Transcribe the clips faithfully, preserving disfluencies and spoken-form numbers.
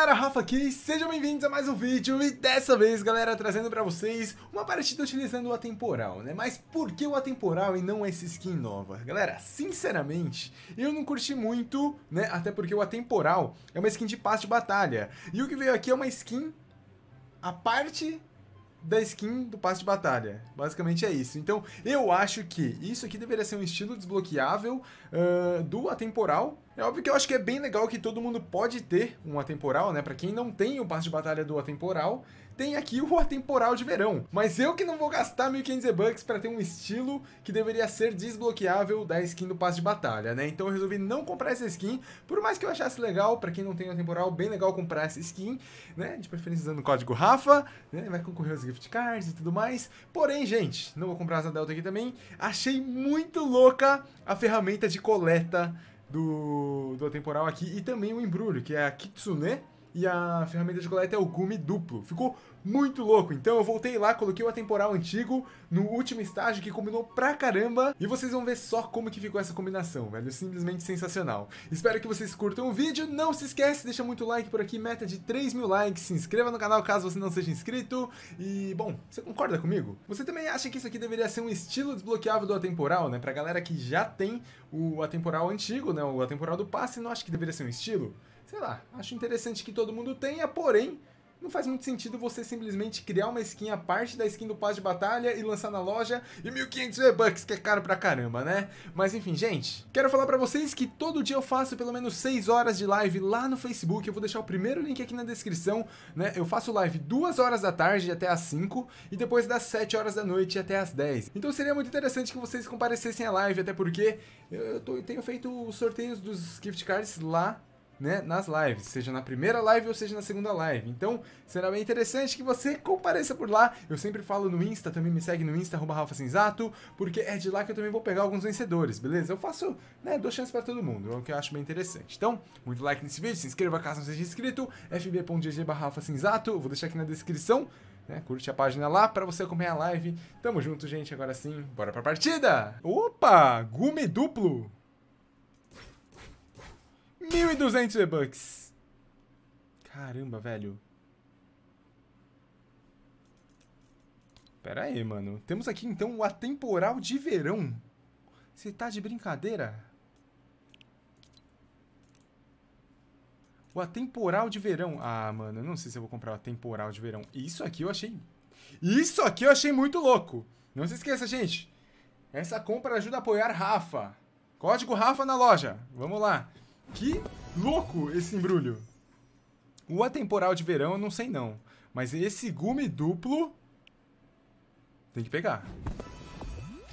galera, Rafa aqui, sejam bem-vindos a mais um vídeo e dessa vez, galera, trazendo pra vocês uma partida utilizando o Atemporal, né? Mas por que o Atemporal e não essa skin nova? Galera, sinceramente, eu não curti muito, né? Até porque o Atemporal é uma skin de passe de batalha e o que veio aqui é uma skin a parte da skin do passe de batalha. Basicamente é isso. Então, eu acho que isso aqui deveria ser um estilo desbloqueável uh, do Atemporal. É óbvio que eu acho que é bem legal que todo mundo pode ter um Atemporal, né? Pra quem não tem o passe de batalha do Atemporal, tem aqui o Atemporal de verão. Mas eu que não vou gastar mil e quinhentos E-Bucks pra ter um estilo que deveria ser desbloqueável da skin do passe de batalha, né? Então eu resolvi não comprar essa skin, por mais que eu achasse legal, pra quem não tem o Atemporal, bem legal comprar essa skin, né? De preferência usando o código Rafa, né? Vai concorrer aos gift cards e tudo mais. Porém, gente, não vou comprar essa Delta aqui também. Achei muito louca a ferramenta de coleta Do, do Atemporal aqui e também o embrulho, que é a Kitsune, e a ferramenta de coleta é o gume duplo. Ficou muito louco, então eu voltei lá, coloquei o Atemporal antigo no último estágio, que combinou pra caramba, e vocês vão ver só como que ficou essa combinação, velho, simplesmente sensacional. Espero que vocês curtam o vídeo, não se esquece, deixa muito like por aqui, meta de três mil likes, se inscreva no canal caso você não seja inscrito, e, bom, você concorda comigo? Você também acha que isso aqui deveria ser um estilo desbloqueável do Atemporal, né, pra galera que já tem o Atemporal antigo, né, o Atemporal do passe, não acha que deveria ser um estilo? Sei lá, acho interessante que todo mundo tenha, porém, não faz muito sentido você simplesmente criar uma skin à parte da skin do passe de batalha e lançar na loja e mil e quinhentos V-Bucks, que é caro pra caramba, né? Mas enfim, gente, quero falar pra vocês que todo dia eu faço pelo menos seis horas de live lá no Facebook, eu vou deixar o primeiro link aqui na descrição, né? Eu faço live duas horas da tarde até as cinco e depois das sete horas da noite até as dez. Então seria muito interessante que vocês comparecessem à live, até porque eu, tô, eu tenho feito os sorteios dos gift cards lá, né, nas lives, seja na primeira live ou seja na segunda live. Então, será bem interessante que você compareça por lá. Eu sempre falo no Insta, também me segue no Insta, arroba Rafa Senzato, porque é de lá que eu também vou pegar alguns vencedores, beleza? Eu faço, né, dou chance pra todo mundo, é o que eu acho bem interessante. Então, muito like nesse vídeo, se inscreva caso não seja inscrito, F B ponto G G barra Rafa Senzato, vou deixar aqui na descrição, né, curte a página lá pra você acompanhar a live. Tamo junto, gente, agora sim, bora pra partida! Opa, gume duplo! mil e duzentos V-Bucks. Caramba, velho. Pera aí, mano. Temos aqui, então, o Atemporal de verão. Você tá de brincadeira? O Atemporal de verão. Ah, mano, eu não sei se eu vou comprar o Atemporal de verão. Isso aqui eu achei... Isso aqui eu achei muito louco. Não se esqueça, gente. Essa compra ajuda a apoiar Rafa. Código Rafa na loja. Vamos lá. Que louco esse embrulho. O Atemporal de verão eu não sei não, mas esse gume duplo tem que pegar.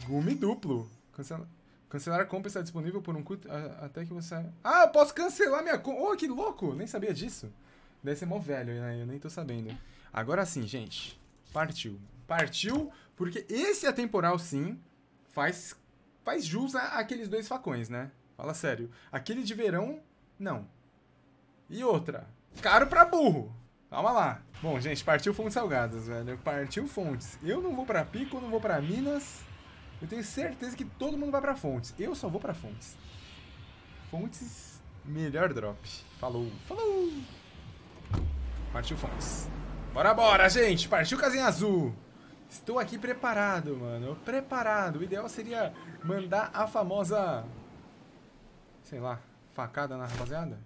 Gume duplo. Cancela... Cancelar a compra está disponível por um custo até que você... Ah, eu posso cancelar minha compra. Oh, que louco, nem sabia disso. Deve ser mó velho, né? Eu nem tô sabendo. Agora sim, gente. Partiu. Partiu, porque esse Atemporal sim faz, faz jus àqueles dois facões, né? Fala sério. Aquele de verão, não. E outra. Caro pra burro. Calma lá. Bom, gente, partiu fontes salgadas, velho. Partiu fontes. Eu não vou pra Pico, não vou pra Minas. Eu tenho certeza que todo mundo vai pra fontes. Eu só vou pra fontes. Fontes, melhor drop. Falou. Falou. Partiu fontes. Bora, bora, gente. Partiu casinha azul. Estou aqui preparado, mano. Preparado. O ideal seria mandar a famosa... Sei lá, facada na rapaziada.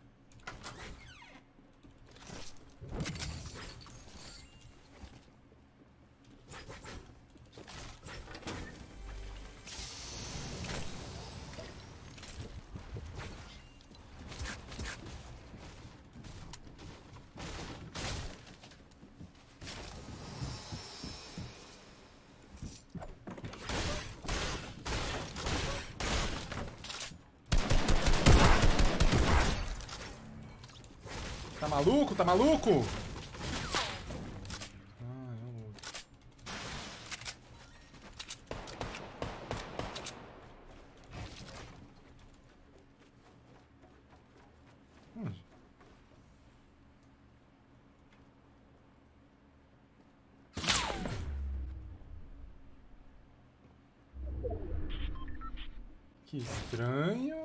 Tá maluco? Tá maluco? Ah, é um outro. Onde? Que estranho.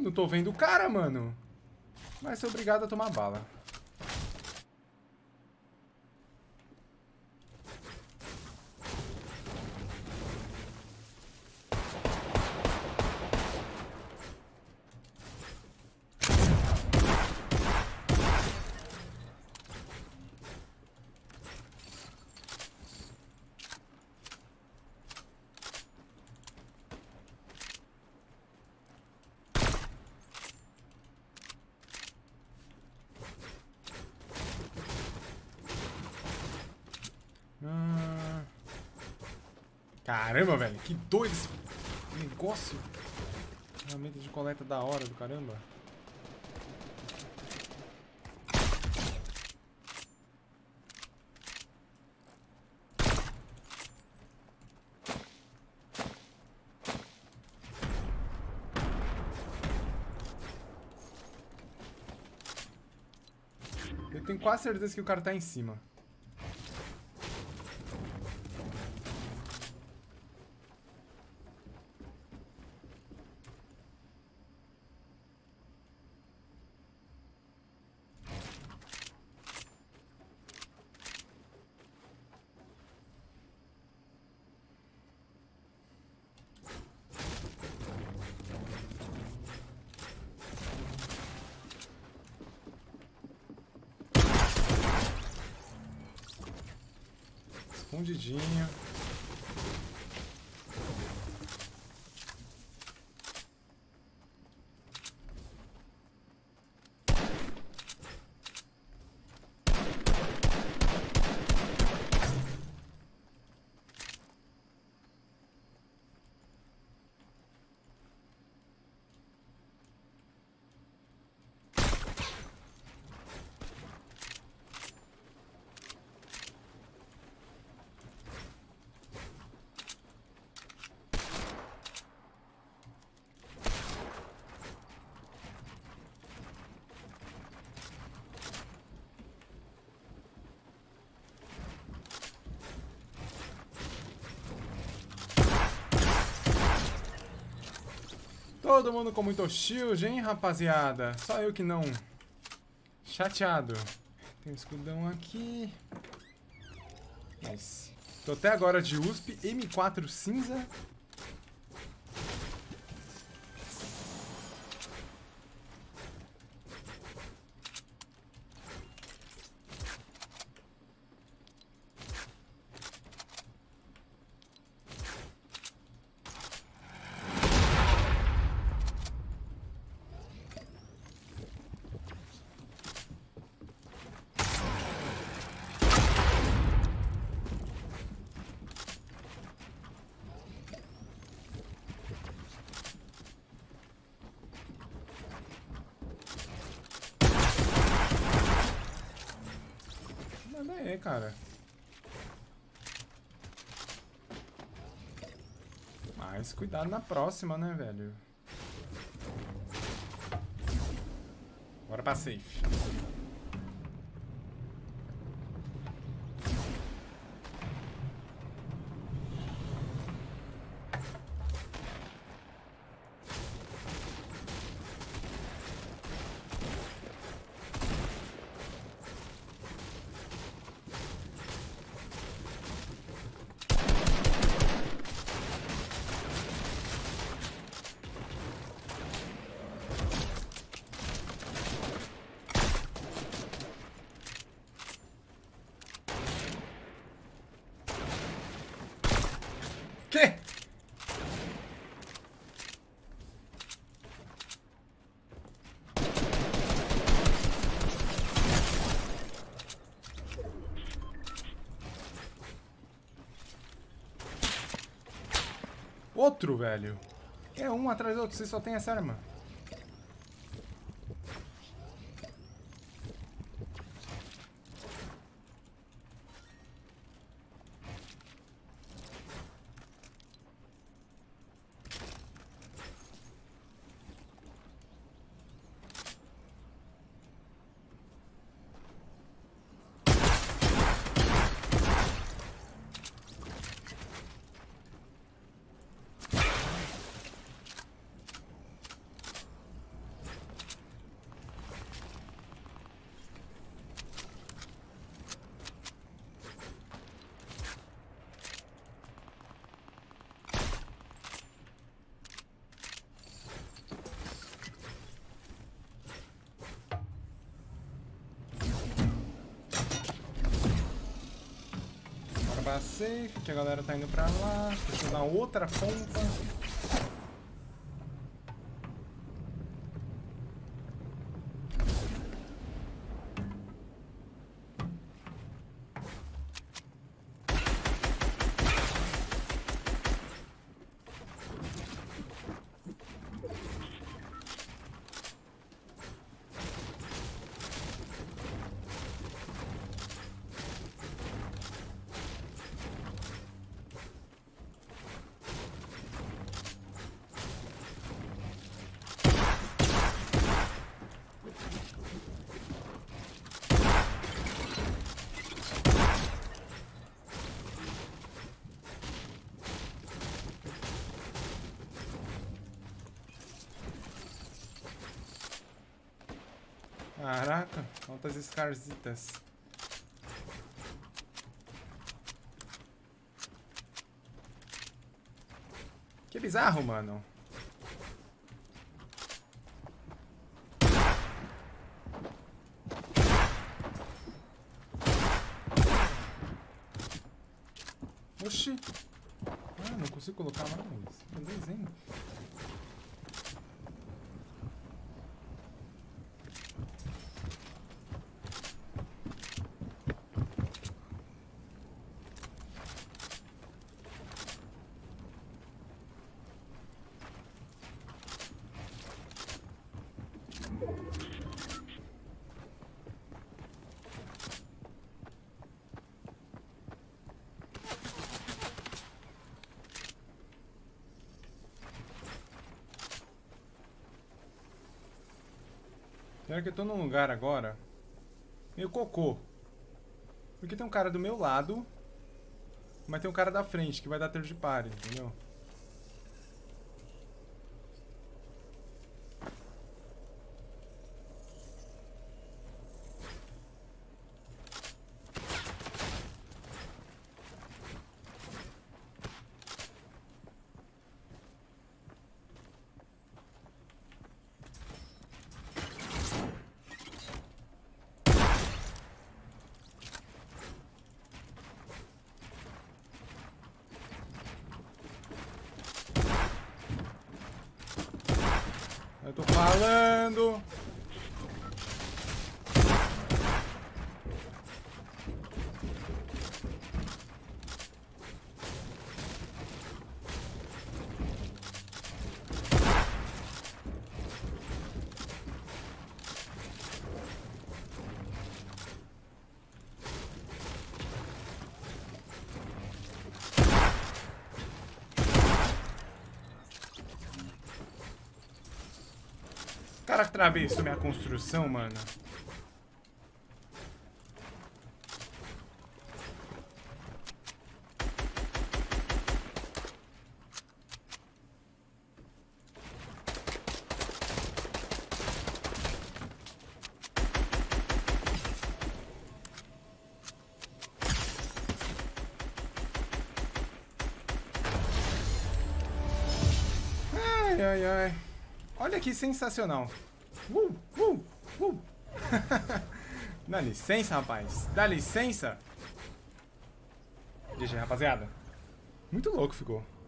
Eu não tô vendo o cara, mano. Vai ser obrigado a tomar bala. Caramba, velho, que doido esse negócio. Ferramenta de coleta da hora do caramba. Eu tenho quase certeza que o cara tá em cima. Escondidinho. Todo mundo com muito shield, hein, rapaziada? Só eu que não. Chateado. Tem um escudão aqui. Nice. Tô até agora de U S P, M quatro cinza. É, cara. Mas cuidado na próxima, né, velho? Bora pra safe. Que? Outro, velho. É um atrás do outro, você só tem essa arma. pra safe, que a galera tá indo pra lá. Deixa eu dar outra ponta. Caraca, quantas escarzitas. Que bizarro, mano. Oxi. Ah, não consigo colocar mais. Tem desenho. Pior que eu tô num lugar agora meio cocô. Porque tem um cara do meu lado, mas tem um cara da frente que vai dar third party, entendeu? Eu tô falando! O cara atravessou minha construção, mano. Ai, ai, ai. Olha que sensacional. Uh, uh, uh. Dá licença, rapaz. Dá licença. G G, rapaziada. Muito louco ficou.